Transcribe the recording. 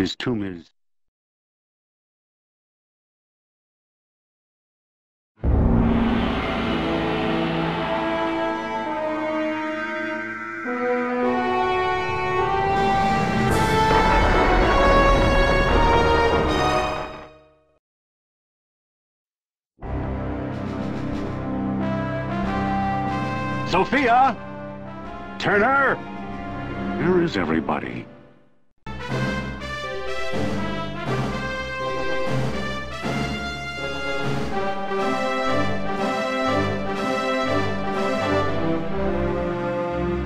But his tomb is... Sophia! Turner! Where is everybody?